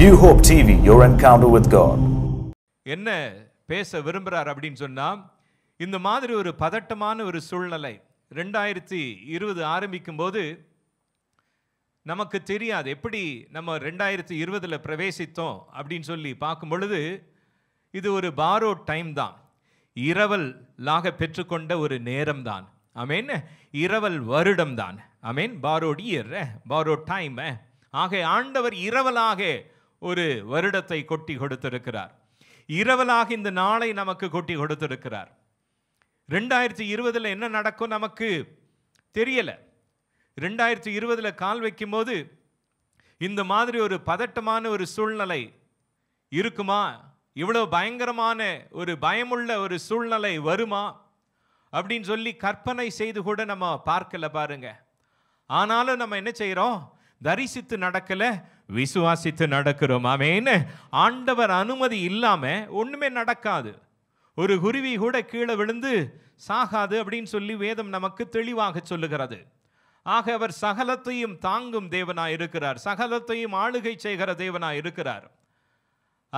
New Hope TV, your encounter with God. என்ன பேச விரும்பறார் அப்படினு சொன்னா, இந்த மாதிரி ஒரு பதட்டமான ஒரு சூழ்நிலை 2020 ஆரம்பிக்கும் போது நமக்கு தெரியாது எப்படி நம்ம 2020ல பிரவேசித்தோம் அப்படினு சொல்லி பார்க்கும் பொழுது இது ஒரு borrowed time தான். இரவல் லாக பெற்றுக்கொண்ட ஒரு நேரம் தான். ஆமென். இரவல் வருடம் தான். ஆமென். borrowed year, borrowed time. ஆக ஆண்டவர் இரவலாக ஒரு வருடத்தை கொட்டி கொடுத்திருக்கிறார். இரவலாக இந்த நாளை நமக்கு கொட்டி கொடுத்திருக்கிறார். 2020ல் என்ன நடக்கும் நமக்கு தெரியல. 2020ல் கால் வைக்கும் போது இந்த மாதிரி ஒரு பதட்டமான ஒரு சூழ்நிலை இருக்குமா, இவ்வளோ பயங்கரமான ஒரு பயமுள்ள ஒரு சூழ்நிலை வருமா அப்படின்னு சொல்லி கற்பனை செய்து கூட நம்ம பார்க்கல பாருங்க. ஆனாலும் நம்ம என்ன செய்கிறோம், தரிசித்து நடக்கல, விசுவாசித்து நடக்கிறோம். ஆமென். ஆண்டவர் அனுமதி இல்லாம ஒண்ணுமே நடக்காது. ஒரு குருவி கூட கீழே விழுந்து சாகாது அப்படின்னு சொல்லி வேதம் நமக்கு தெளிவாக சொல்லுகிறது. ஆக அவர் சகலத்தையும் தாங்கும் தேவனாய் இருக்கிறார், சகலத்தையும் ஆளுகை செய்கிற தேவனாய் இருக்கிறார்.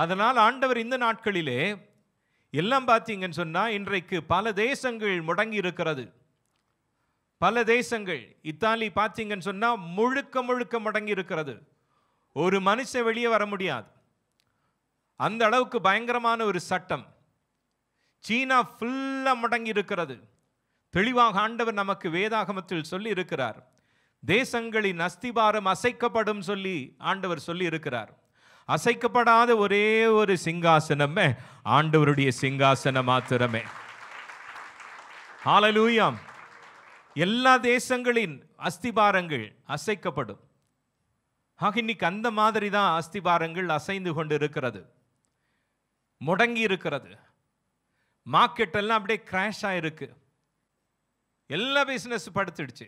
அதனால் ஆண்டவர் இந்த நாட்களிலே எல்லாம் பார்த்தீங்கன்னு சொன்னா, இன்றைக்கு பல தேசங்கள் முடங்கி இருக்கிறது. பல தேசங்கள், இத்தாலி பார்த்தீங்கன்னு சொன்னால் முழுக்க முழுக்க முடங்கி இருக்கிறது. ஒரு மனுஷன் வெளியே வர முடியாது, அந்த அளவுக்கு பயங்கரமான ஒரு சட்டம். சீனா ஃபுல்லாக முடங்கி இருக்கிறது. தெளிவாக ஆண்டவர் நமக்கு வேதாகமத்தில் சொல்லி இருக்கிறார். தேசங்களின் அஸ்திபாரம் அசைக்கப்படும் சொல்லி ஆண்டவர் சொல்லி இருக்கிறார். அசைக்கப்படாத ஒரே ஒரு சிங்காசனமே ஆண்டவருடைய சிங்காசனம் மாத்திரமே. ஹல்லேலூயா. எல்லா தேசங்களின் அஸ்திபாரங்கள் அசைக்கப்படும். ஆக இன்னைக்கு அந்த மாதிரி தான் அஸ்திபாரங்கள் அசைந்து கொண்டு இருக்கிறது, முடங்கி இருக்கிறது. மார்க்கெட்டெல்லாம் அப்படியே கிராஷ் ஆகிருக்கு, எல்லா பிஸ்னஸ் படுத்துடுச்சு.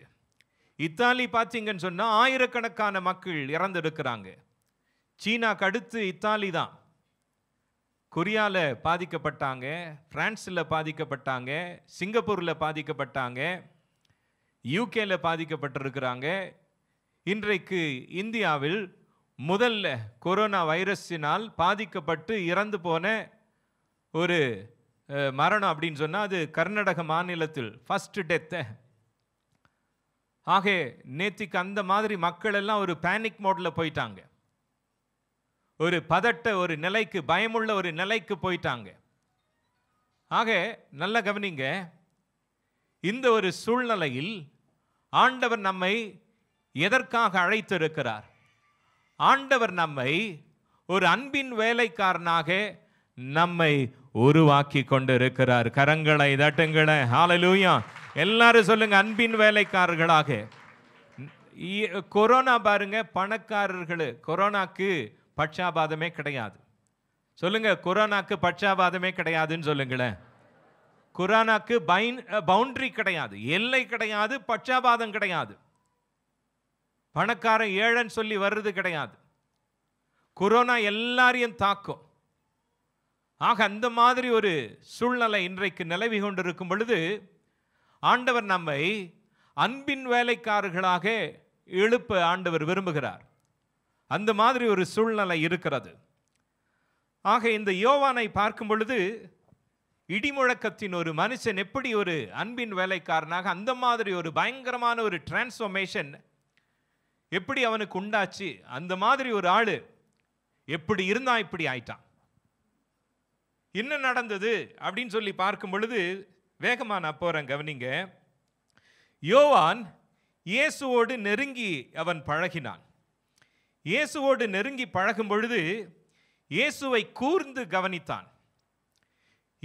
இத்தாலி பார்த்தீங்கன்னு சொன்னால் ஆயிரக்கணக்கான மக்கள் இறந்துருக்கிறாங்க. சீனாக்கு அடுத்து இத்தாலி தான். கொரியாவில் பாதிக்கப்பட்டாங்க, பிரான்ஸில் பாதிக்கப்பட்டாங்க, சிங்கப்பூரில் பாதிக்கப்பட்டாங்க, யூகேல பாதிக்கப்பட்டிருக்கிறாங்க. இன்றைக்கு இந்தியாவில் முதல்ல கொரோனா வைரஸினால் பாதிக்கப்பட்டு இறந்து போன ஒரு மரணம் அப்படின்னு சொன்னால் அது கர்நாடக மாநிலத்தில் ஃபர்ஸ்ட் டெத்து. ஆக நேற்றுக்கு அந்த மாதிரி மக்கள் எல்லாம் ஒரு பேனிக் மோடில் போயிட்டாங்க, ஒரு பதட்ட ஒரு நிலைக்கு, பயமுள்ள ஒரு நிலைக்கு போயிட்டாங்க. ஆக நல்லா கவனிங்க, இந்த ஒரு சூழ்நிலையில் ஆண்டவர் நம்மை எதற்காக அழைத்திருக்கிறார்? ஆண்டவர் நம்மை ஒரு அன்பின் வேலைக்காரனாக நம்மை உருவாக்கி கொண்டிருக்கிறார். கரங்களை தட்டுங்களை. ஹல்லேலூயா. எல்லாரும் சொல்லுங்க, அன்பின் வேலைக்காரர்களாக. கொரோனா பாருங்க, பணக்காரர்கள் கொரோனாக்கு பட்சாபாதமே கிடையாது. சொல்லுங்க, கொரோனாக்கு பட்சாபாதமே கிடையாதுன்னு சொல்லுங்களேன். கொரோனாக்கு பவுண்டரி கிடையாது, எல்லை கிடையாது, பட்சாபாதம் கிடையாது. பணக்காரன் ஏழன்னு சொல்லி வர்றது கிடையாது. கொரோனா எல்லாரையும் தாக்கும். ஆக அந்த மாதிரி ஒரு சூழ்நிலை இன்றைக்கு நிலவி கொண்டிருக்கும் பொழுது ஆண்டவர் நம்மை அன்பின் வேலைக்காரர்களாக எழுப்ப ஆண்டவர் விரும்புகிறார். அந்த மாதிரி ஒரு சூழ்நிலை இருக்கிறது. ஆக இந்த யோவானை பார்க்கும் பொழுது இடிமுழக்கத்தின் ஒரு மனுஷன் எப்படி ஒரு அன்பின் வேலைக்காரனாக, அந்த மாதிரி ஒரு பயங்கரமான ஒரு டிரான்ஸ்ஃபர்மேஷன் எப்படி அவனுக்கு உண்டாச்சு, அந்த மாதிரி ஒரு ஆள் எப்படி இருந்தா இப்படி ஆயிட்டான், என்ன நடந்தது அப்படின்னு சொல்லி பார்க்கும் பொழுது வேகமாக நான் போகிறேன், கவனிங்க. யோவான் இயேசுவோடு நெருங்கி அவன் பழகினான். இயேசுவோடு நெருங்கி பழகும் பொழுது இயேசுவை கூர்ந்து கவனித்தான்.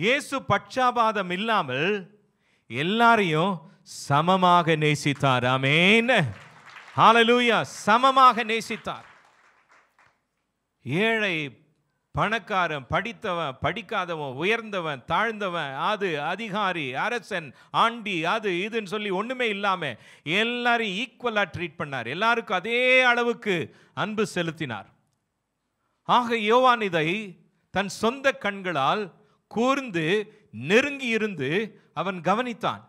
இயேசு பட்சாபாதம் இல்லாமல் எல்லாரையும் சமமாக நேசித்தார். ஆமென். ஹல்லேலூயா. சமமாக நேசித்தார். ஏழை, பணக்காரன், படித்தவன், படிக்காதவன், உயர்ந்தவன், தாழ்ந்தவன், அது அதிகாரி, அரசன், ஆண்டி, அது இதுன்னு சொல்லி ஒன்றுமே இல்லாமல் எல்லாரையும் ஈக்குவலாக ட்ரீட் பண்ணார். எல்லாருக்கும் அதே அளவுக்கு அன்பு செலுத்தினார். ஆக யோவான் இதை தன் சொந்த கண்களால் கூர்ந்து நெருங்கி இருந்து அவன் கவனித்தான்.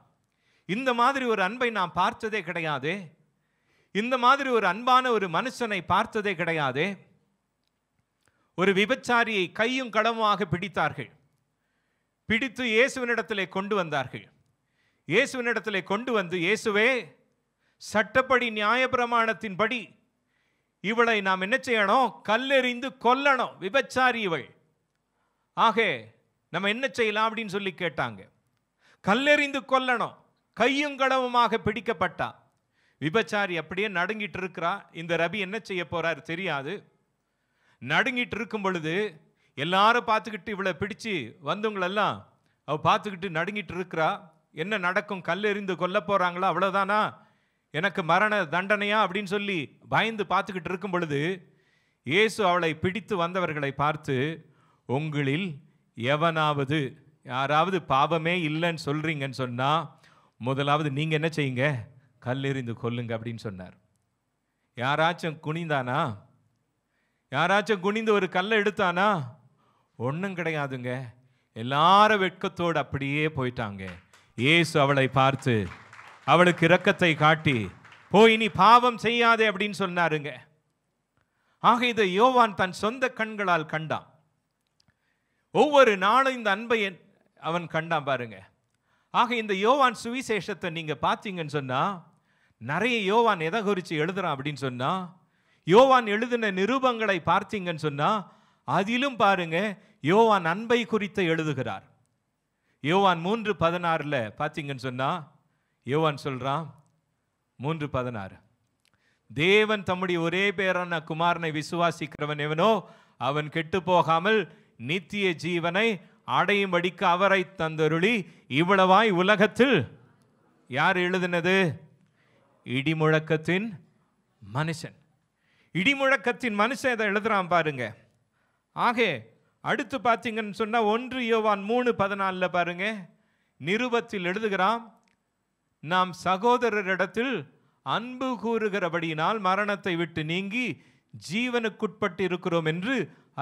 இந்த மாதிரி ஒரு அன்பை நான் பார்த்ததே கிடையாது, இந்த மாதிரி ஒரு அன்பான ஒரு மனுஷனை பார்த்ததே கிடையாது, ஒரு விபச்சாரியை கையும் களவுமாக பிடித்தார்கள். பிடித்து இயேசுவினிடத்திலே கொண்டு வந்தார்கள். இயேசுவினிடத்திலே கொண்டு வந்து, இயேசுவே, சட்டப்படி நியாயப்பிரமாணத்தின்படி இவளை நாம் என்ன செய்யணும்? கல்லெறிந்து கொல்லணும், விபச்சாரி இவள், ஆக நம்ம என்ன செய்யலாம் அப்படின்னு சொல்லி கேட்டாங்க. கல்லெறிந்து கொல்லணும், கையும் களவுமாக பிடிக்கப்பட்டா. விபச்சாரி அப்படியே நடுங்கிட்டு இருக்கிறா. இந்த ரபி என்ன செய்ய போறார் தெரியாது. நடுங்கிட்டு இருக்கும் பொழுது எல்லாரும் பார்த்துக்கிட்டு, இவளை பிடிச்சு வந்தவங்களெல்லாம் அவ பார்த்துக்கிட்டு நடுங்கிட்டு இருக்கிறா. என்ன நடக்கும்? கல்லெறிந்து கொல்ல போறாங்களா, அவ்வளோதானா, எனக்கு மரண தண்டனையா அப்படின்னு சொல்லி பயந்து பார்த்துக்கிட்டு இருக்கும் பொழுது இயேசு அவளை பிடித்து வந்தவர்களை பார்த்து, உங்களில் எவனாவது யாராவது பாவமே இல்லைன்னு சொல்றீங்கன்னு சொன்னா முதலாவது நீங்கள் என்ன செய்யுங்க, கல்லெறிந்து கொல்லுங்க அப்படின்னு சொன்னார். யாராச்சும் குனிந்தானா? யாராச்சும் குனிந்து ஒரு கல்லை எடுத்தானா? ஒன்றும் கிடையாதுங்க. எல்லாரும் வெட்கத்தோடு அப்படியே போயிட்டாங்க. இயேசு அவளை பார்த்து அவளுக்கு இரக்கத்தை காட்டி, போய் நீ பாவம் செய்யாதே அப்படின்னு சொன்னாருங்க. ஆக இதை யோவான் தன் சொந்த கண்களால் கண்டான். ஒவ்வொரு நாளும் இந்த அன்பை அவன் கண்டான் பாருங்க. ஆக இந்த யோவான் சுவிசேஷத்தை நீங்கள் பார்த்தீங்கன்னு சொன்னால் நிறைய யோவான் எதை குறித்து எழுதுறான் அப்படின்னு சொன்னால், யோவான் எழுதின நிருபங்களை பார்த்தீங்கன்னு சொன்னால் அதிலும் பாருங்க யோவான் அன்பை குறித்து எழுதுகிறார். யோவான் 3:16 பார்த்தீங்கன்னு சொன்னால் யோவான் சொல்கிறான், 3:16, தேவன் தம்முடைய ஒரே பேரான குமாரனை விசுவாசிக்கிறவன் எவனோ அவன் கெட்டு போகாமல் நித்திய ஜீவனை அடையும்படிக்கு அவரை தந்தருளி இவ்வளவாய் உலகத்தில். யார் எழுதினது? இடிமுழக்கத்தின் மனுஷன். இடிமுழக்கத்தின் மனுஷன் இதை எழுதுறான் பாருங்க. ஆக அடுத்து பார்த்தீங்கன்னு சொன்னால் 1 யோவான் 3:14 பாருங்க, நிருபத்தில் எழுதுகிறான், நாம் சகோதரரிடத்தில் அன்பு கூறுகிறபடியினால் மரணத்தை விட்டு நீங்கி ஜீவனுக்குட்பட்டு இருக்கிறோம் என்று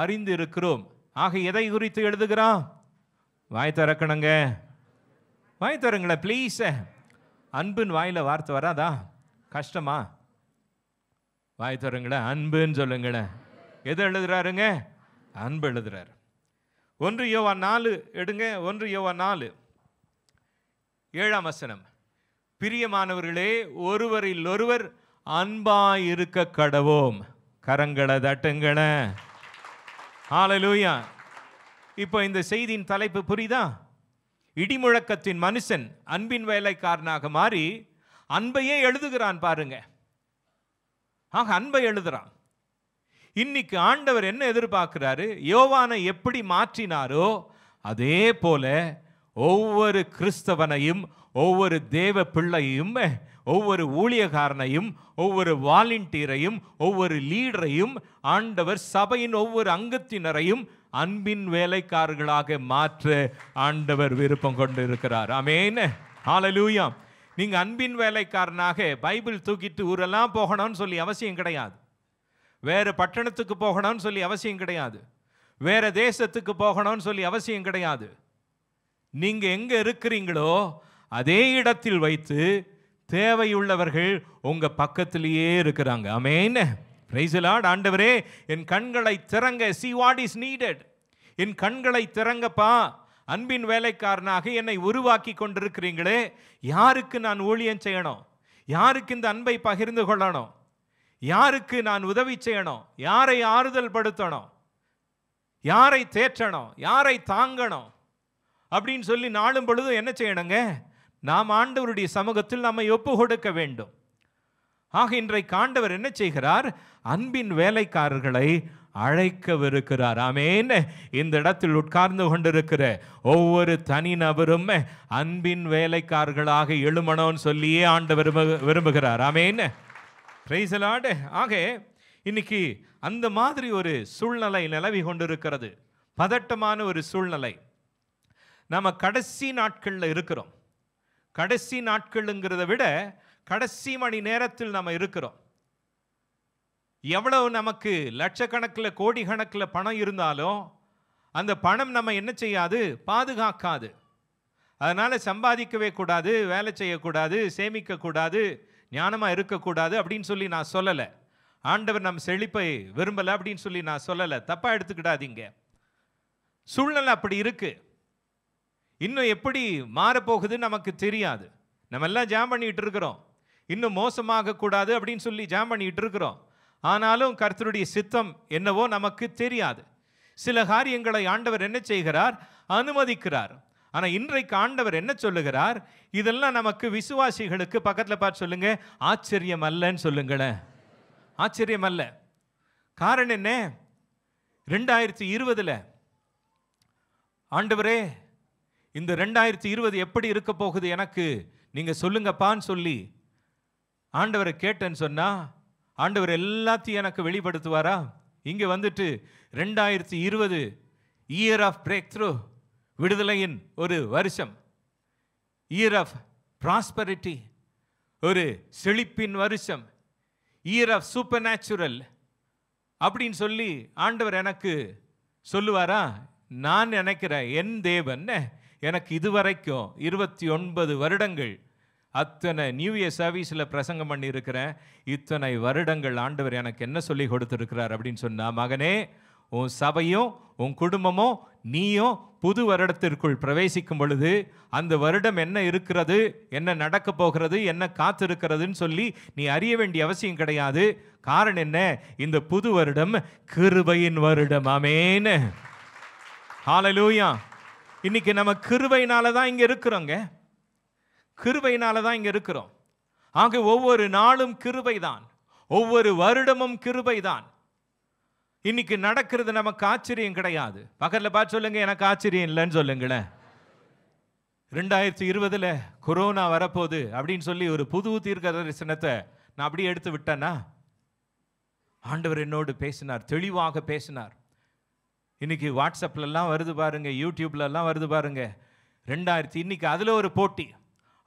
அறிந்திருக்கிறோம். ஆக எதை குறித்து எழுதுகிறான்? வாய் திறக்கணுங்க, வாய் திறங்களேன் ப்ளீஸ். அன்புன்னு வாயில் வார்த்தை வராதா? கஷ்டமா? வாய் திறங்களேன், அன்புன்னு சொல்லுங்களேன். எது எழுதுறாருங்க? அன்பு எழுதுறாரு. 1 யோவான் 4 எடுங்க. 1 யோவான் 4:7. பிரியமானவர்களே, ஒருவரில் ஒருவர் அன்பாயிருக்க கடவோம். கரங்களை தட்டுங்கள. ஹல்லேலூயா. இப்போ இந்த செய்தியின் தலைப்பு புரியுதா? இடிமுழக்கத்தின் மனுஷன் அன்பின் வேலைக்காரனாக மாறி அன்பையே எழுதுகிறான் பாருங்க. ஆக அன்பை எழுதுறான். இன்னைக்கு ஆண்டவர் என்ன எதிர்பார்க்கிறாரு? யோவானை எப்படி மாற்றினாரோ அதே போல ஒவ்வொரு கிறிஸ்தவனையும், ஒவ்வொரு தேவ பிள்ளையும், ஒவ்வொரு ஊழியக்காரனையும், ஒவ்வொரு வாலண்டியரையும், ஒவ்வொரு லீடரையும் ஆண்டவர் சபையின் ஒவ்வொரு அங்கத்தினரையும் அன்பின் வேலைக்காரர்களாக மாற்ற ஆண்டவர் விருப்பம் கொண்டு இருக்கிறார். ஆமென். ஹல்லேலூயா. நீங்கள் அன்பின் வேலைக்காரனாக பைபிள் தூக்கிட்டு ஊரெல்லாம் போகணும்னு சொல்லி அவசியம் கிடையாது. வேறு பட்டணத்துக்கு போகணும்னு சொல்லி அவசியம் கிடையாது. வேறு தேசத்துக்கு போகணும்னு சொல்லி அவசியம் கிடையாது. நீங்கள் எங்கே இருக்கிறீங்களோ அதே இடத்தில் வைத்து தேவையுள்ளவர்கள் உங்கள் பக்கத்திலேயே இருக்கிறாங்க. ஆமென். Praise the Lord. ஆண்டவரே, என் கண்களை திறங்க. see what is needed. என் கண்களை திறங்கப்பா. அன்பின் வேலைக்காரனாக என்னை உருவாக்கி கொண்டிருக்கிறீங்களே, யாருக்கு நான் ஊழியம் செய்யணும்? யாருக்கு இந்த அன்பை பகிர்ந்து கொள்ளணும்? யாருக்கு நான் உதவி செய்யணும்? யாரை ஆறுதல் படுத்தணும்? யாரை தேற்றணும்? யாரை தாங்கணும்? அப்படின்னு சொல்லி நாளும் பொழுதும் என்ன செய்யணுங்க? நாம் ஆண்டவருடைய சமூகத்தில் நம்மை ஒப்பு கொடுக்க வேண்டும். ஆக இன்றைக்கு ஆண்டவர் என்ன செய்கிறார்? அன்பின் வேலைக்காரர்களை அழைக்கவிருக்கிறார். ஆமென். இந்த இடத்தில் உட்கார்ந்து கொண்டிருக்கிற ஒவ்வொரு தனிநபரும் அன்பின் வேலைக்காரர்களாக எழுமணும்னு சொல்லியே ஆண்டவர் விரும்புகிறார். ஆமென். Praise the Lord. ஆக இன்னைக்கு அந்த மாதிரி ஒரு சூழ்நிலை நிலவி கொண்டிருக்கிறது. பதட்டமான ஒரு சூழ்நிலை. நம்ம கடைசி நாட்களில் இருக்கிறோம். கடைசி நாட்கள்ங்கிறத விட கடைசி மணி நேரத்தில் நம்ம இருக்கிறோம். எவ்வளவு நமக்கு லட்சக்கணக்கில் கோடிக்கணக்கில் பணம் இருந்தாலும் அந்த பணம் நம்ம என்ன செய்யாது? பாதுகாக்காது. அதனால் சம்பாதிக்கவே கூடாது, வேலை செய்யக்கூடாது, சேமிக்கக்கூடாது, ஞானமாக இருக்கக்கூடாது அப்படின்னு சொல்லி நான் சொல்லலை. ஆண்டவர் நம் செழிப்பை விரும்பல அப்படின்னு சொல்லி நான் சொல்லலை, தப்பா எடுத்துக்கிடாதீங்க. சூழ்நிலை அப்படி இருக்கு. இன்னும் எப்படி மாறப்போகுது நமக்கு தெரியாது. நம்ம எல்லாம் ஜாம் பண்ணிட்டு இருக்கிறோம், இன்னும் மோசமாக கூடாது அப்படின்னு சொல்லி ஜாம் பண்ணிட்டு இருக்கிறோம். ஆனாலும் கர்த்தருடைய சித்தம் என்னவோ நமக்கு தெரியாது. சில காரியங்களை ஆண்டவர் என்ன செய்கிறார்? அனுமதிக்கிறார். ஆனால் இன்றைக்கு ஆண்டவர் என்ன சொல்லுகிறார்? இதெல்லாம் நமக்கு விசுவாசிகளுக்கு பக்கத்தில் பார்த்து சொல்லுங்க, ஆச்சரியம் அல்லன்னு சொல்லுங்களேன். ஆச்சரியம் அல்ல. காரணம் என்ன? 2020 ஆண்டவரே இந்த 2020 எப்படி இருக்க போகுது எனக்கு நீங்க சொல்லுங்கப்பான்னு சொல்லி ஆண்டவரை கேட்டேன்னு சொன்னா ஆண்டவர் எல்லாத்தையும் எனக்கு வெளிப்படுத்துவாரா? இங்கே வந்துட்டு 2020 இயர் ஆஃப் பிரேக் த்ரூ, விடுதலையின் ஒரு வருஷம், இயர் ஆஃப் ப்ராஸ்பரிட்டி, ஒரு செழிப்பின் வருஷம், இயர் ஆஃப் சூப்பர் நேச்சுரல் அப்படின்னு சொல்லி ஆண்டவர் எனக்கு சொல்லுவாரா? நான் நினைக்கிறேன் என் தேவன் எனக்கு இதுவரைக்கும் 29 வருடங்கள் அத்தனை நியூ இயர் சர்வீஸில் பிரசங்கம் பண்ணியிருக்கிறேன். இத்தனை வருடங்கள் ஆண்டவர் எனக்கு என்ன சொல்லி கொடுத்துருக்கிறார் அப்படின்னு சொன்னால், மகனே உன் சபையும் உன் குடும்பமும் நீயும் புது வருடத்திற்குள் பிரவேசிக்கும் பொழுது அந்த வருடம் என்ன இருக்கிறது, என்ன நடக்க போகிறது, என்ன காத்திருக்கிறதுன்னு சொல்லி நீ அறிய வேண்டிய அவசியம் கிடையாது. காரணம் என்ன? இந்த புது வருடம் கிருபையின் வருடம். ஆமேன், ஹல்லேலூயா. இன்னைக்கு நம்ம கிருபையினால தான் இங்கே இருக்கிறோங்க, கிருபையினால தான் இங்கே இருக்கிறோம். ஆக ஒவ்வொரு நாளும் கிருபை தான், ஒவ்வொரு வருடமும் கிருபை தான். இன்னைக்கு நடக்கிறது நமக்கு ஆச்சரியம் கிடையாது. பக்கத்தில் பார்த்து சொல்லுங்க, எனக்கு ஆச்சரியம் இல்லைன்னு சொல்லுங்களேன். 2020 கொரோனா வரப்போகுது அப்படின்னு சொல்லி ஒரு புது தீர்க்க தரிசனத்தை நான் அப்படியே எடுத்து விட்டேன்னா, ஆண்டவர் என்னோடு பேசினார், தெளிவாக பேசினார். இன்னைக்கு வாட்ஸ்அப்லாம் வருது பாருங்க, யூடியூப்லாம் வருது பாருங்க, 2000 இன்னைக்கு அதில் ஒரு போட்டி.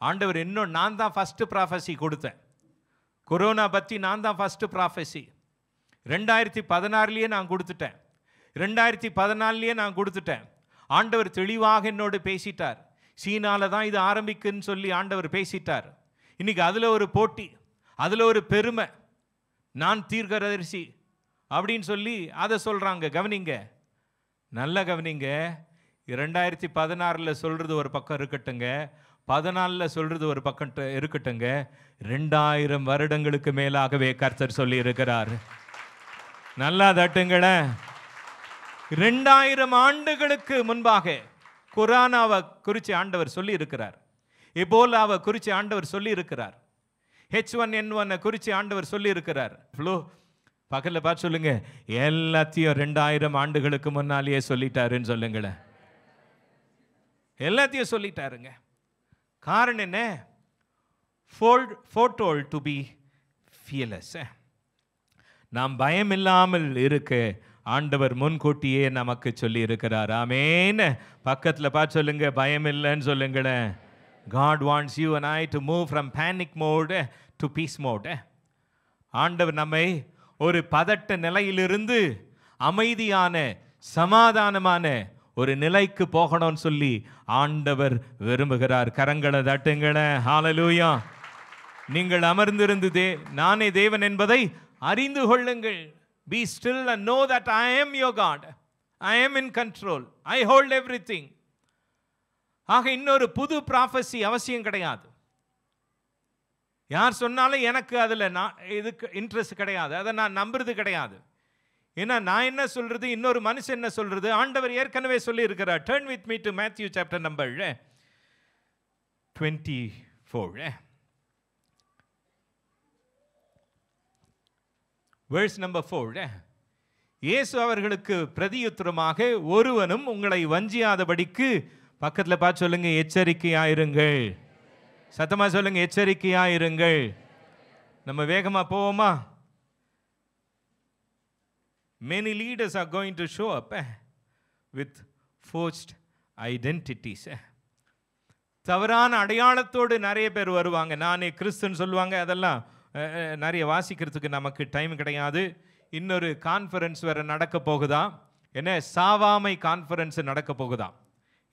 ஆண்டவர் இன்னும் நான் தான் ஃபஸ்ட்டு ப்ராஃபஸி கொடுத்தேன், கொரோனா பற்றி நான் தான் ஃபஸ்ட்டு ப்ராஃபஸி 2016 நான் கொடுத்துட்டேன், 2014 நான் கொடுத்துட்டேன். ஆண்டவர் தெளிவாக என்னோடு பேசிட்டார். சீனாவில் தான் இது ஆரம்பிக்குன்னு சொல்லி ஆண்டவர் பேசிட்டார். இன்றைக்கி அதில் ஒரு போட்டி, அதில் ஒரு பெருமை, நான் தீர்க்கதரிசி அப்படின்னு சொல்லி அதை சொல்கிறாங்க. கவனிங்க, நல்லா கவனிங்க. 2016 சொல்கிறது ஒரு பக்கம் இருக்கட்டுங்க, 14 சொல்றது ஒரு பக்கம் இருக்கட்டுங்க, 2000 வருடங்களுக்கு மேலாகவே கர்த்தர் சொல்லி இருக்கிறார். நல்லா தட்டுங்கள. 2000 ஆண்டுகளுக்கு முன்பாக கொரோனாவை குறித்து ஆண்டவர் சொல்லி இருக்கிறார், எபோலாவை குறித்து ஆண்டவர் சொல்லி இருக்கிறார், H1N1 குறித்து ஆண்டவர் சொல்லி இருக்கிறார். பக்கத்தில் பார்த்து சொல்லுங்க, எல்லாத்தையும் 2000 ஆண்டுகளுக்கு முன்னாலேயே சொல்லிட்டாருன்னு சொல்லுங்களேன். எல்லாத்தையும் சொல்லிட்டாருங்க. காரணம் என்ன? foretold to be fearless. நாம் பயம் இல்லாமல் இருக்க ஆண்டவர் முன்கூட்டியே நமக்கு சொல்லி இருக்கிறார். ஆமேன். பக்கத்தில் பார்த்து சொல்லுங்க, பயம் இல்லைன்னு சொல்லுங்களேன். God wants you and I to move from panic mode to peace mode. ஆண்டவர் நம்மை ஒரு பதட்ட நிலையிலிருந்து அமைதியான சமாதானமான ஒரு நிலைக்கு போகணும்னு சொல்லி ஆண்டவர் விரும்புகிறார். கரங்களை தட்டுங்களே. ஹல்லேலூயா. நீங்கள் அமர்ந்திருந்து நானே தேவன் என்பதை அறிந்து கொள்ளுங்கள். Be still and know that I am your God. I am in control. I hold everything. ஆக இன்னொரு புது ப்ராஃபஸி அவசியம் கிடையாது. யார் சொன்னாலும் எனக்கு அதில் இதுக்கு இன்ட்ரெஸ்ட் கிடையாது, அதை நான் நம்புறது கிடையாது. ஏன்னா நான் என்ன சொல்றது, இன்னொரு மனுஷன் என்ன சொல்றது, ஆண்டவர் ஏற்கனவே சொல்லி இருக்கிறார். Turn with me to Matthew chapter number 24. Verse number 4. இயேசு அவர்களுக்கு பிரதியுத்தரமாக, ஒருவனும் உங்களை வஞ்சியாதபடிக்கு, பக்கத்தில் பார்த்து சொல்லுங்க, எச்சரிக்கையாயிருங்கள். சத்தமா சொல்லுங்க, எச்சரிக்கையாயிருங்கள். நம்ம வேகமா போவோமா? Many leaders are going to show up with forged identities. தவறான அடையாளத்தோடு நிறைய பேர் வருவாங்க. நானே கிறிஸ்துன்னு சொல்லுவாங்க. அதெல்லாம் நிறைய வாசிக்கிறதுக்கு நமக்கு டைம் கிடையாது. இன்னொரு கான்ஃபரன்ஸ் வேறு நடக்க போகுதா, என்ன சாவாமை கான்ஃபரன்ஸ் நடக்க போகுதா?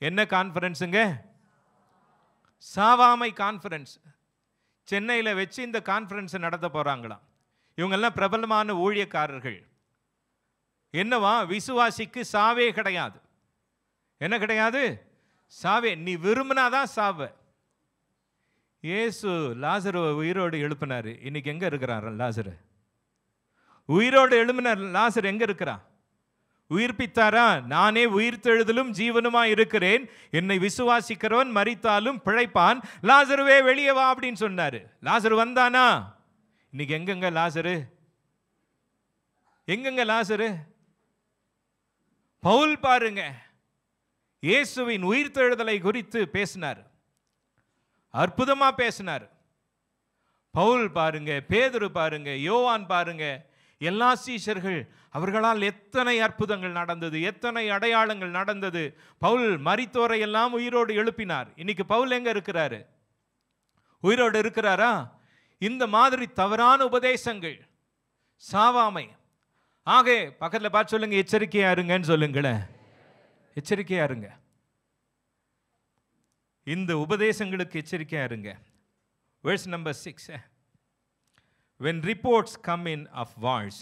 என்ன கான்ஃபரன்ஸுங்க? சாவாமை கான்ஃபரன்ஸ். சென்னையில் வச்சு இந்த கான்ஃபரன்ஸ் நடத்த போகிறாங்களாம். இவங்கெல்லாம் பிரபலமான ஊழியக்காரர்கள். என்னவா, விசுவாசிக்கு சாவே கிடையாது. என்ன கிடையாது? சாவே. நீ விரும்பினாதான் சாவ. இயேசு லாசருவை உயிரோடு எழுப்பினார். இன்னைக்கு எங்கே இருக்கிறார் லாசரு? உயிரோடு எழுப்பினார். லாசர் எங்கே இருக்கிறான்? உயிர்ப்பித்தாரா? நானே உயிர் தெழுதலும் ஜீவனுமாய் இருக்கிறேன், என்னை விசுவாசிக்கிறவன் மரித்தாலும் பிழைப்பான், லாசருவே வெளியே வா அப்படின்னு சொன்னார். லாசரு வந்தானா? இன்னைக்கு எங்கெங்க லாசரு? எங்கெங்க லாசரு? பவுல் பாருங்க, இயேசுவின் உயிர் தெழுதலை குறித்து பேசினார், அற்புதமாக பேசினார். பவுல் பாருங்க, பேதுரு பாருங்க, யோவான் பாருங்க, எல்லா சீஷர்கள், அவர்களால் எத்தனை அற்புதங்கள் நடந்தது, எத்தனை அடையாளங்கள் நடந்தது. பவுல் மரித்தோரை எல்லாம் உயிரோடு எழுப்பினார். இன்னைக்கு பவுல் எங்க இருக்கிறாரு? உயிரோடு இருக்கிறாரா? இந்த மாதிரி தவறான உபதேசங்கள், சாவாமை. ஆக பக்கத்தில் பார்த்து சொல்லுங்க, எச்சரிக்கையா இருங்கன்னு சொல்லுங்களேன். எச்சரிக்கையா இருங்க, இந்த உபதேசங்களுக்கு எச்சரிக்கையா இருங்க. Verse number 6. When reports come in of wars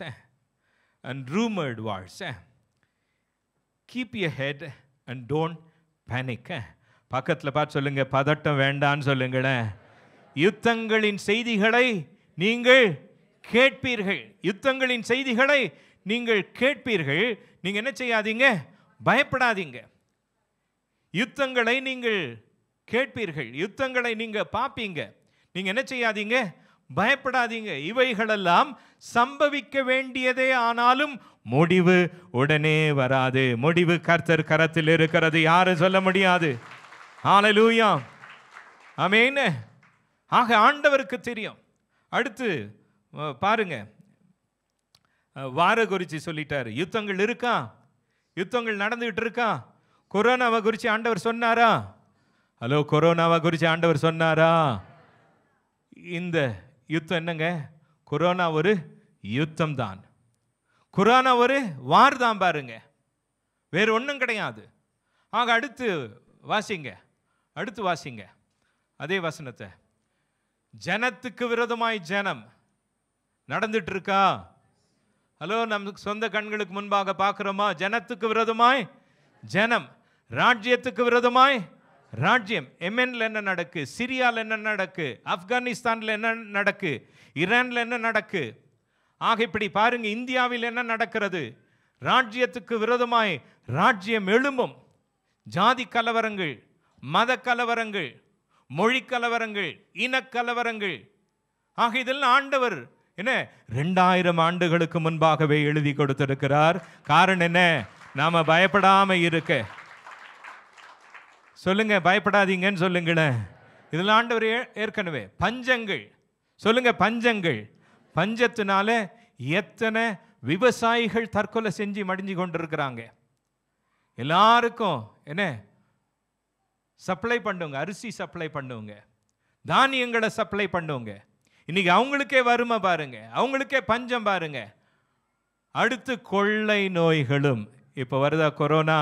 and rumored wars, keep your head and don't panic. பக்கத்தில் பார்த்து சொல்லுங்க, பதட்டம் வேண்டான்னு சொல்லுங்களேன். யுத்தங்களின் செய்திகளை நீங்கள் கேட்பீர்கள். யுத்தங்களின் செய்திகளை நீங்கள் கேட்பீர்கள். நீங்கள் என்ன செய்யாதீங்க? பயப்படாதீங்க. யுத்தங்களை நீங்கள் கேட்பீர்கள், யுத்தங்களை நீங்கள் பார்ப்பீங்க. நீங்கள் என்ன செய்யாதீங்க? பயப்படாதீங்க. இவைகளெல்லாம் சம்பவிக்க வேண்டியதே, ஆனாலும் முடிவு உடனே வராது. முடிவு கர்த்தர் கரத்தில் இருக்கிறது, யாரும் சொல்ல முடியாது. ஹல்லேலூயா, ஆமென். ஆக ஆண்டவருக்கு தெரியும். அடுத்து பாருங்க, வார குறித்து சொல்லிட்டாரு. யுத்தங்கள் இருக்கா? யுத்தங்கள் நடந்துகிட்டு இருக்கா? கொரோனாவை குறித்து ஆண்டவர் சொன்னாரா? ஹலோ, கொரோனாவை குறித்து ஆண்டவர் சொன்னாரா? இந்த யுத்தம் என்னங்க? கொரோனா ஒரு யுத்தம் தான். கொரோனா ஒரு வார் தான் பாருங்க, வேறு ஒன்றும் கிடையாது. ஆக அடுத்து வாசிங்க, அடுத்து வாசிங்க அதே வசனத்தை. ஜனத்துக்கு விரோதமாய் ஜனம் நடந்துட்டு இருக்கா? ஹலோ, நமக்கு சொந்த கண்களுக்கு முன்பாக பார்க்குறோமா? ஜனத்துக்கு விரோதமாய் ஜனம், ராஜ்யத்துக்கு விரோதமாய் ராஜ்யம். எமன்ல என்ன நடக்கு? சிரியாவில் என்ன நடக்கு? ஆப்கானிஸ்தானில் என்ன நடக்கு? ஈரானில் என்ன நடக்கு? ஆக இப்படி பாருங்க, இந்தியாவில் என்ன நடக்கிறது? ராஜ்யத்துக்கு விரோதமாய் ராஜ்யம் எழும்பும். ஜாதி கலவரங்கள், மத கலவரங்கள், மொழி கலவரங்கள், இனக்கலவரங்கள். ஆக இதெல்லாம் ஆண்டவர் என்ன 2000 ஆண்டுகளுக்கு முன்பாகவே எழுதி கொடுத்திருக்கிறார். காரணம் என்ன? நாம பயப்படாம இருக்க சொல்லுங்க. பயப்படாதீங்கன்னு சொல்லுங்களேன். இதில் ஆண்டவர் ஏற்கனவே பஞ்சங்கள் சொல்லுங்க, பஞ்சங்கள். பஞ்சத்தினால எத்தனை விவசாயிகள் தற்கொலை செஞ்சு மடிஞ்சு கொண்டிருக்கிறாங்க. எல்லாருக்கும் என்ன சப்ளை பண்ணுவோங்க, அரிசி சப்ளை பண்ணுவோங்க, தானியங்களை சப்ளை பண்ணுவோங்க. இன்னைக்கு அவங்களுக்கே வறுமை பாருங்க, அவங்களுக்கே பஞ்சம் பாருங்க. அடுத்து கொள்ளை நோய்களும் இப்போ வருதா? கொரோனா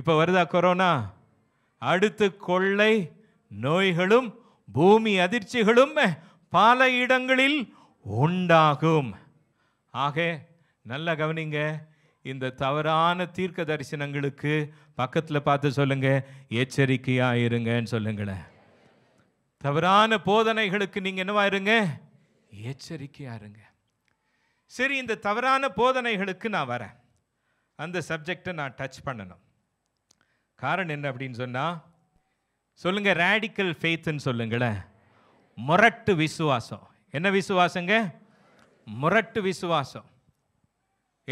இப்போ வருதா? கொரோனா அடுத்து கொள்ளை நோய்களும் பூமி அதிர்ச்சிகளும் பல இடங்களில் உண்டாகும். ஆக நல்லா கவனிங்க, இந்த தவறான தீர்க்க தரிசனங்களுக்கு பக்கத்தில் பார்த்து சொல்லுங்க, எச்சரிக்கையாக இருங்கன்னு சொல்லுங்களேன். தவறான போதனைகளுக்கு நீங்கள் என்னவா இருங்க? எச்சரிக்கையாக இருங்க. சரி, இந்த தவறான போதனைகளுக்கு நான் வரேன். அந்த சப்ஜெக்டை நான் டச் பண்ணணும். காரணம் என்ன அப்படின்னு சொன்னால் சொல்லுங்கள், ரேடிக்கல் ஃபெய்த்துன்னு சொல்லுங்களேன். முரட்டு விசுவாசம். என்ன விசுவாசங்க? முரட்டு விசுவாசம்.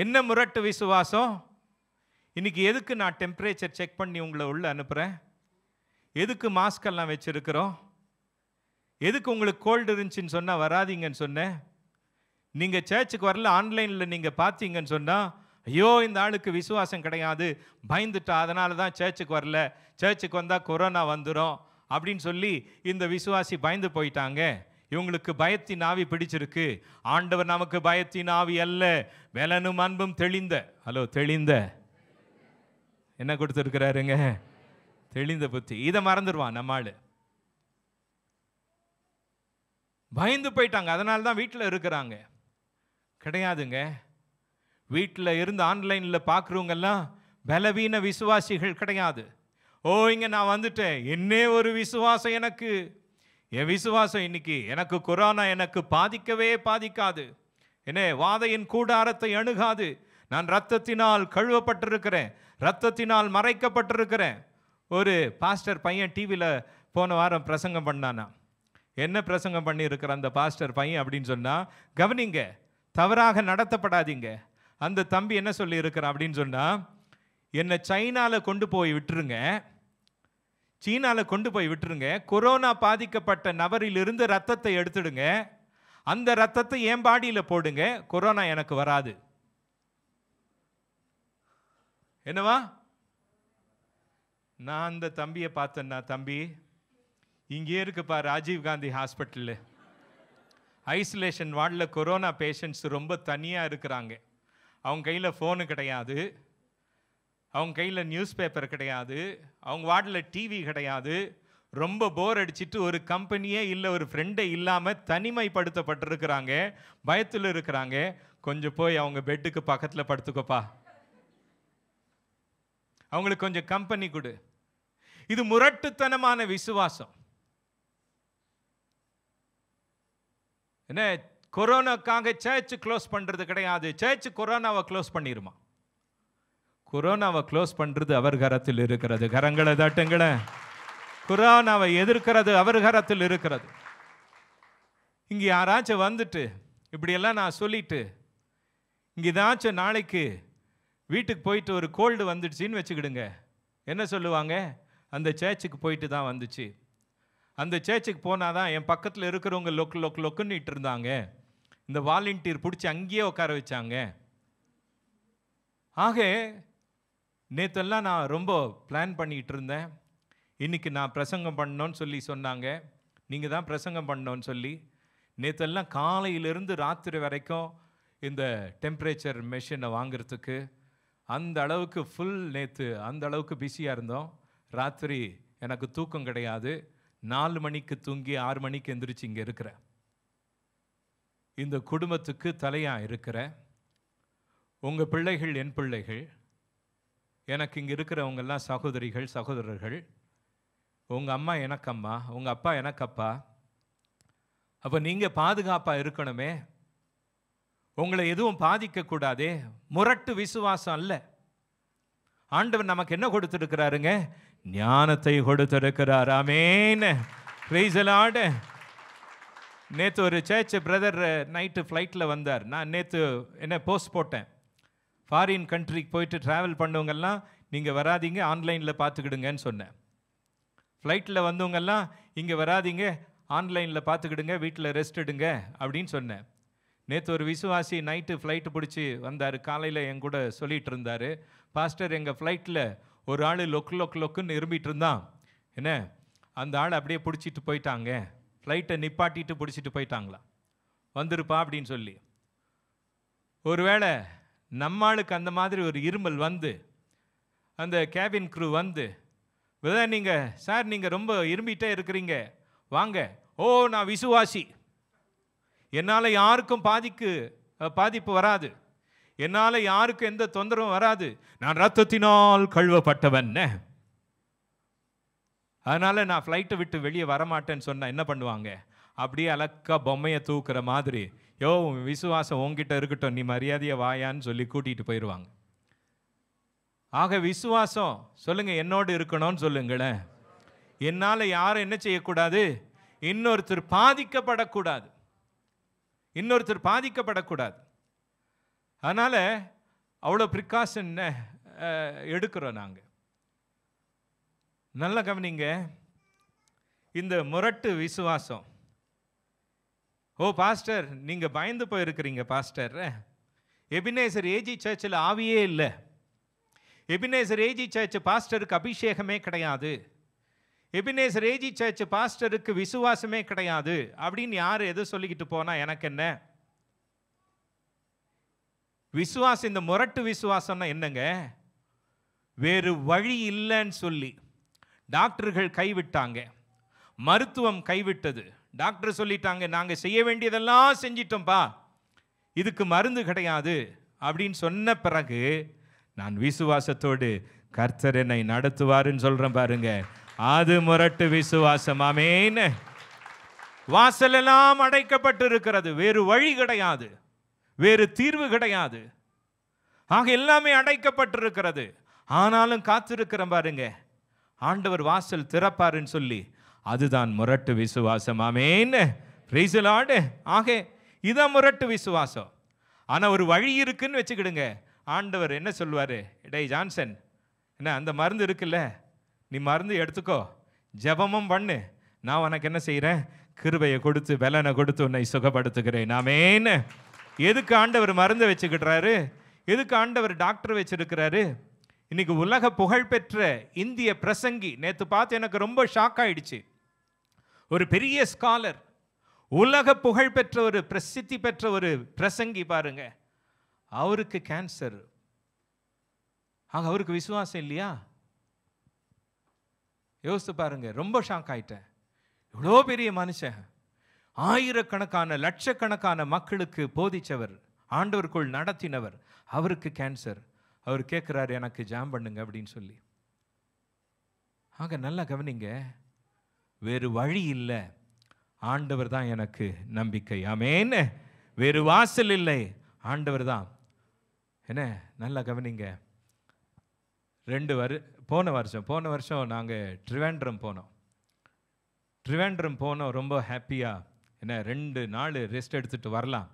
என்ன முரட்டு விசுவாசம்? இன்றைக்கி எதுக்கு நான் டெம்பரேச்சர் செக் பண்ணி உங்களை உள்ளே அனுப்புகிறேன்? எதுக்கு மாஸ்கெல்லாம் வச்சுருக்கிறோம்? எதுக்கு உங்களுக்கு கோல்டு இருந்துச்சுன்னு சொன்னால் வராதிங்கன்னு சொன்னேன்? நீங்கள் சர்ச்சுக்கு வரல, ஆன்லைனில் நீங்கள் பார்த்தீங்கன்னு சொன்னால், ஐயோ இந்த ஆளுக்கு விசுவாசம் கிடையாது, பயந்துட்டா, அதனால தான் சர்ச்சுக்கு வரல, சர்ச்சுக்கு வந்தால் கொரோனா வந்துடும் அப்படின்னு சொல்லி இந்த விசுவாசி பயந்து போயிட்டாங்க. இவங்களுக்கு பயத்தின் ஆவி பிடிச்சிருக்கு. ஆண்டவர் நமக்கு பயத்தின் ஆவி அல்ல, வெலனும் அன்பும் தெளிந்த, ஹலோ தெளிந்த என்ன கொடுத்துருக்கிறாருங்க? தெளிந்த புத்தி. இதை மறந்துடுவான் நம்மாள். பயந்து போயிட்டாங்க. அதனால தான் வீட்டில் இருக்கிறாங்க. கிடையாதுங்க, வீட்டில் இருந்து ஆன்லைனில் பார்க்குறவங்கெல்லாம் பலவீன விசுவாசிகள் கிடையாது. ஓ, இங்கே நான் வந்துட்டேன், என்னே ஒரு விசுவாசம், எனக்கு என் விசுவாசம் இன்னைக்கு எனக்கு கொரோனா எனக்கு பாதிக்கவே பாதிக்காது, என்னே வாதையின் கூடாரத்தை அணுகாது, நான் ரத்தத்தினால் கழுவப்பட்டிருக்கிறேன், ரத்தத்தினால் மறைக்கப்பட்டிருக்கிறேன். ஒரு பாஸ்டர் பையன் டிவியில் போன வாரம் பிரசங்கம் பண்ணானா, என்ன பிரசங்கம் பண்ணியிருக்கிற அந்த பாஸ்டர் பையன் அப்படின்னு சொன்னால், கவனிங்க, தவறாக நடத்தப்படாதீங்க. அந்த தம்பி என்ன சொல்லியிருக்கிறான் அப்படின்னு சொன்னால், என்னை சைனாவில் கொண்டு போய் விட்டுருங்க, சீனாவில் கொண்டு போய் விட்டுருங்க, கொரோனா பாதிக்கப்பட்ட நபரிலிருந்து ரத்தத்தை எடுத்துடுங்க, அந்த ரத்தத்தை என் பாடியில் போடுங்க, கொரோனா எனக்கு வராது. என்னவா? நான் அந்த தம்பியை பார்த்தேன்னா, தம்பி இங்கே இருக்குப்பா ராஜீவ் காந்தி ஹாஸ்பிட்டலு, ஐசோலேஷன் வார்டில் கொரோனா பேஷண்ட்ஸ் ரொம்ப தனியாக இருக்கிறாங்க, அவங்க கையில் ஃபோனு கிடையாது, அவங்க கையில் நியூஸ் பேப்பர் கிடையாது, அவங்க வார்டில் டிவி கிடையாது, ரொம்ப போர் அடிச்சுட்டு ஒரு கம்பெனியே இல்லை, ஒரு ஃப்ரெண்டே இல்லாமல் தனிமைப்படுத்தப்பட்டிருக்கிறாங்க, பயத்தில் இருக்கிறாங்க. கொஞ்சம் போய் அவங்க பெட்டுக்கு பக்கத்தில் படுத்துக்கப்பா, அவங்களுக்கு கொஞ்சம் கம்பெனி கொடு. இது முரட்டுத்தனமான விசுவாசம். என்ன, கொரோனாக்காக சர்ச்சு க்ளோஸ் பண்ணுறது கிடையாது, சர்ச்சு கொரோனாவை க்ளோஸ் பண்ணிடுமா? கொரோனாவை க்ளோஸ் பண்ணுறது அவர் கரத்தில் இருக்கிறது. கரங்களை தட்டுங்களை. கொரோனாவை எதிர்க்கிறது அவர் கரத்தில் இருக்கிறது. இங்கே யாராச்சும் வந்துட்டு இப்படியெல்லாம் நான் சொல்லிட்டு இங்கே ஏதாச்சும் நாளைக்கு வீட்டுக்கு போயிட்டு ஒரு கோல்டு வந்துடுச்சின்னு வச்சுக்கிடுங்க, என்ன சொல்லுவாங்க? அந்த சேர்ச்சுக்கு போயிட்டு தான் வந்துச்சு, அந்த சேர்ச்சுக்கு போனால் தான் என் பக்கத்தில் இருக்கிறவங்க லொக்கு லொக்கு லொக்குன்னுட்டு இருந்தாங்க, இந்த வாலண்டியர் பிடிச்சி அங்கேயே உட்கார வச்சாங்க. ஆக நேற்றெல்லாம் நான் ரொம்ப பிளான் பண்ணிகிட்டு இருந்தேன், இன்றைக்கி நான் பிரசங்கம் பண்ணணும்னு சொல்லி சொன்னாங்க, நீங்கள் தான் பிரசங்கம் பண்ணணும்னு சொல்லி நேற்றெல்லாம் காலையிலேருந்து ராத்திரி வரைக்கும் இந்த டெம்பரேச்சர் மெஷினை வாங்கிறதுக்கு அந்த அளவுக்கு ஃபுல் நேற்று அந்த அளவுக்கு பிஸியாக இருந்தோம். ராத்திரி எனக்கு தூக்கம் கிடையாது, 4 மணிக்கு தூங்கி 6 மணிக்கு எந்திரிச்சு இங்கே இருக்கிற இந்த குடும்பத்துக்கு தலையாக இருக்கிற உங்கள் பிள்ளைகள், என் பிள்ளைகள், எனக்கு இங்கே இருக்கிறவங்கெல்லாம் சகோதரிகள் சகோதரர்கள், உங்கள் அம்மா எனக்கு அம்மா, உங்கள் அப்பா எனக்கு அப்பா. அப்போ நீங்கள் பாதுகாப்பாக இருக்கணுமே, உங்களை எதுவும் பாதிக்கக்கூடாதே. முரட்டு விசுவாசம் அல்ல. ஆண்டவர் நமக்கு என்ன கொடுத்துருக்கிறாருங்க? ஞானத்தை கொடுத்துருக்கிறார். ஆமேன். Praise the Lord. நேற்று ஒரு சர்ச் பிரதர் நைட்டு ஃப்ளைட்டில் வந்தார். நான் நேற்று என்ன போஸ்ட் போட்டேன், ஃபாரின் கண்ட்ரிக்கு போயிட்டு ட்ராவல் பண்ணவங்கெல்லாம் நீங்கள் வராதிங்க, ஆன்லைனில் பார்த்துக்கிடுங்கன்னு சொன்னேன். ஃப்ளைட்டில் வந்தவங்கெல்லாம் இங்கே வராதிங்க, ஆன்லைனில் பார்த்துக்கிடுங்க, வீட்டில் ரெஸ்ட் எடுங்க அப்படின்னு சொன்னேன். நேற்று ஒரு விசுவாசி நைட்டு ஃப்ளைட்டு பிடிச்சி வந்தார். காலையில் என் கூட சொல்லிகிட்டு இருந்தார், பாஸ்டர் எங்கள் ஃப்ளைட்டில் ஒரு ஆள் லொக்கு லொக்கு லொக்குன்னு இரும்பிகிட்டு இருந்தான், என்ன அந்த ஆள் அப்படியே பிடிச்சிட்டு போயிட்டாங்க, ஃப்ளைட்டை நிப்பாட்டிட்டு பிடிச்சிட்டு போயிட்டாங்களா, வந்துருப்பா அப்படின்னு சொல்லி. ஒருவேளை நம்மளுக்கு அந்த மாதிரி ஒரு இருமல் வந்து அந்த கேபின் க்ரூ வந்து விதான், நீங்கள் சார் நீங்கள் ரொம்ப இரும்பிகிட்டே இருக்கிறீங்க, வாங்க, ஓ நான் விசுவாசி, என்னால் யாருக்கும் பாதிப்பு வராது, என்னால் யாருக்கும் எந்த தொந்தரவும் வராது, நான் ரத்தத்தினால் கழுவப்பட்டவன், அதனால் நான் ஃப்ளைட்டை விட்டு வெளியே வரமாட்டேன்னு சொன்னால் என்ன பண்ணுவாங்க? அப்படியே அலக்கா பொம்மையை தூக்குற மாதிரி, யோ விசுவாசம் உங்ககிட்ட இருக்கட்டும், நீ மரியாதையை வாயான்னு சொல்லி கூட்டிகிட்டு போயிடுவாங்க. ஆக விசுவாசம் சொல்லுங்கள், என்னோடு இருக்கணும்னு சொல்லுங்களேன். என்னால் யாரும் என்ன செய்யக்கூடாது? இன்னொருத்தர் பாதிக்கப்படக்கூடாது, இன்னொருத்தர் பாதிக்கப்படக்கூடாது. அதனால் அவ்வளோ ப்ரிகாஷன் எடுக்கிறோம் நாங்கள். நல்ல கவனிங்க, இந்த முரட்டு விசுவாசம். ஓ பாஸ்டர் நீங்கள் பயந்து போயிருக்கிறீங்க பாஸ்டர், எபினேசர் ஏஜி சர்ச்சில் ஆவியே இல்லை, எபினேசர் ஏஜி சர்ச் பாஸ்டருக்கு அபிஷேகமே கிடையாது, எபினேசர் ஏஜி சர்ச் பாஸ்டருக்கு விசுவாசமே கிடையாது அப்படின்னு யார் எது சொல்லிக்கிட்டு போனால் எனக்கு என்ன? விசுவாசம், இந்த முரட்டு விசுவாசம்னா என்னங்க? வேறு வழி இல்லைன்னு சொல்லி டாக்டர்கள் கைவிட்டாங்க, மருத்துவம் கைவிட்டது, டாக்டர் சொல்லிட்டாங்க நாங்கள் செய்ய வேண்டியதெல்லாம் செஞ்சிட்டோம்ப்பா, இதுக்கு மருந்து கிடையாது அப்படின்னு சொன்ன பிறகு நான் விசுவாசத்தோடு கர்த்தர் என்னை நடத்துவாருன்னு சொல்கிறேன் பாருங்க, அது முரட்டு விசுவாசம். ஆமேன். வாசலெல்லாம் அடைக்கப்பட்டிருக்கிறது, வேறு வழி கிடையாது, வேறு தீர்வு கிடையாது, ஆக எல்லாமே அடைக்கப்பட்டிருக்கிறது. ஆனாலும் காத்திருக்கிற பாருங்க, ஆண்டவர் வாசல் திறப்பாருன்னு சொல்லி, அதுதான் முரட்டு விசுவாசம். ஆமேன். Praise the Lord. ஆக இதான் முரட்டு விசுவாசம். ஆனால் ஒரு வழி இருக்குன்னு வச்சுக்கிடுங்க, ஆண்டவர் என்ன சொல்லுவார், டே ஜான்சன் என்ன அந்த மருந்து இருக்குல்ல, நீ மருந்து எடுத்துக்கோ, ஜபமும் பண்ணு, நான் உனக்கு என்ன செய்கிறேன், கிருபையை கொடுத்து பலனை கொடுத்து உன்னை சுகப்படுத்துகிறேன். ஆமேன். எதுக்கு ஆண்டவர் மருந்து வச்சுக்கிட்டுறாரு, எதுக்கு ஆண்டவர் டாக்டர் வச்சுருக்கிறாரு? இன்றைக்கி உலக புகழ்பெற்ற இந்திய பிரசங்கி, நேற்று பார்த்து எனக்கு ரொம்ப ஷாக் ஆகிடுச்சு, ஒரு பெரிய ஸ்காலர், உலக புகழ்பெற்ற ஒரு பிரசித்தி பெற்ற ஒரு பிரசங்கி பாருங்க, அவருக்கு கேன்சர். ஆக அவருக்கு விசுவாசம் இல்லையா? யோசித்து பாருங்க, ரொம்ப ஷாக் ஆகிட்டேன். இவ்வளோ பெரிய மனுஷன், ஆயிரக்கணக்கான லட்சக்கணக்கான மக்களுக்கு போதிச்சவர், ஆண்டவருக்குள் நடத்தினவர், அவருக்கு கேன்சர். அவர் கேட்குறாரு எனக்கு ஜாம் பண்ணுங்க அப்படின்னு சொல்லி. ஆக நல்லா கவனிங்க, வேறு வழி இல்லை, ஆண்டவர் தான் எனக்கு நம்பிக்கை. ஆமேன். வேறு வாசல் இல்லை, ஆண்டவர் தான். என்ன நல்லா கவனிங்க, போன வருஷம் நாங்கள் ட்ரிவாண்ட்ரம் போனோம். ட்ரிவாண்ட்ரம் போனோம் ரொம்ப ஹாப்பியாக, என்ன 2 நாள் ரெஸ்ட் எடுத்துகிட்டு வரலாம்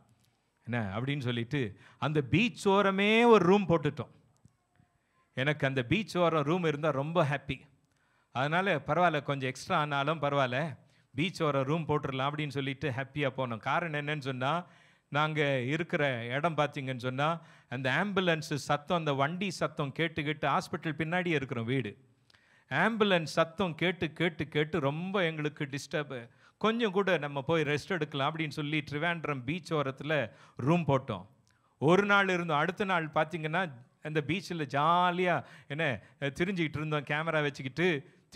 என்ன அப்படின்னு சொல்லிட்டு அந்த பீச் ஓரமே ஒரு ரூம் போட்டுட்டோம். எனக்கு அந்த பீச் ஓரம் ரூம் இருந்தால் ரொம்ப ஹாப்பி, அதனால் பரவாயில்ல, கொஞ்சம் எக்ஸ்ட்ரா ஆனாலும் பரவாயில்ல, பீச் ஓரம் ரூம் போட்டுடலாம் அப்படின்னு சொல்லிட்டு ஹாப்பியாக போனோம். காரணம் என்னன்னு சொன்னால், நாங்கள் இருக்கிற இடம் பார்த்திங்கன்னு சொன்னால், அந்த ஆம்புலன்ஸு சத்தம், அந்த வண்டி சத்தம் கேட்டுக்கிட்டு, ஹாஸ்பிட்டல் பின்னாடியே இருக்கிறோம் வீடு, ஆம்புலன்ஸ் சத்தம் கேட்டு கேட்டு கேட்டு ரொம்ப எங்களுக்கு டிஸ்டர்பு. கொஞ்சம் கூட நம்ம போய் ரெஸ்ட் எடுக்கலாம் அப்படின்னு சொல்லி ட்ரிவாண்ட்ரம் பீச் ஓரத்தில் ரூம் போட்டோம். 1 நாள் இருந்தோம். அடுத்த நாள் பார்த்திங்கன்னா அந்த பீச்சில் ஜாலியாக என்ன திரிஞ்சிக்கிட்டு இருந்தோம், கேமரா வச்சுக்கிட்டு.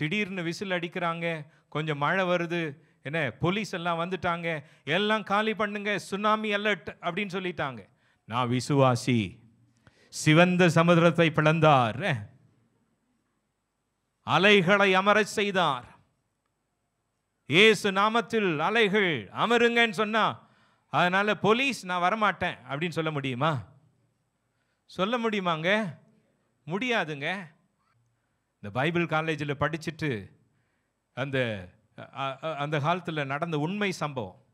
திடீர்னு விசில் அடிக்கிறாங்க, கொஞ்சம் மழை வருது, என்ன போலீஸ் எல்லாம் வந்துட்டாங்க, எல்லாம் காலி பண்ணுங்க, சுனாமி அலர்ட் அப்படின்னு சொல்லிட்டாங்க. நான் விசுவாசி, சிவந்த சமுதிரத்தை பிளந்தார், அலைகளை அமர செய்தார், இயேசு நாமத்தில் அலைகள் அமருங்கன்னு சொன்னா, அதனால போலீஸ் நான் வரமாட்டேன் அப்படின்னு சொல்ல முடியுமா? சொல்ல முடியுமாங்க? முடியாதுங்க. இந்த பைபிள் காலேஜில் படிச்சுட்டு அந்த காலத்தில் நடந்த உண்மை சம்பவம்,